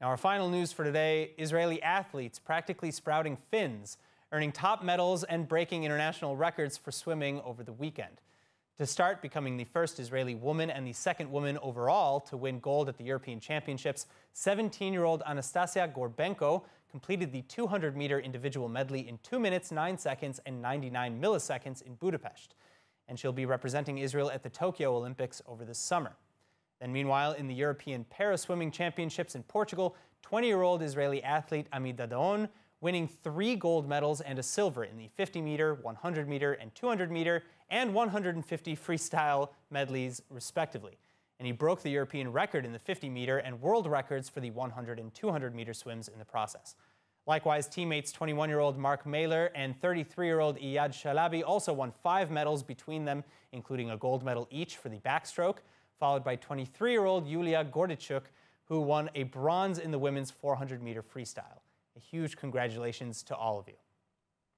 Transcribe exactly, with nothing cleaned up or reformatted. Now, our final news for today, Israeli athletes practically sprouting fins, earning top medals and breaking international records for swimming over the weekend. To start, becoming the first Israeli woman and the second woman overall to win gold at the European Championships, seventeen-year-old Anastasia Gorbenko completed the two hundred meter individual medley in two minutes, nine seconds, and ninety-nine milliseconds in Budapest. And she'll be representing Israel at the Tokyo Olympics over the summer. Then meanwhile, in the European Paraswimming Championships in Portugal, twenty-year-old Israeli athlete Amit Dadon winning three gold medals and a silver in the fifty meter, one hundred meter, and two hundred meter, and one hundred fifty freestyle medleys, respectively. And he broke the European record in the fifty meter and world records for the one hundred and two hundred meter swims in the process. Likewise, teammates twenty-one-year-old Mark Mailer and thirty-three-year-old Iyad Shalabi also won five medals between them, including a gold medal each for the backstroke, followed by twenty-three-year-old Yulia Gordichuk, who won a bronze in the women's four hundred meter freestyle. A huge congratulations to all of you.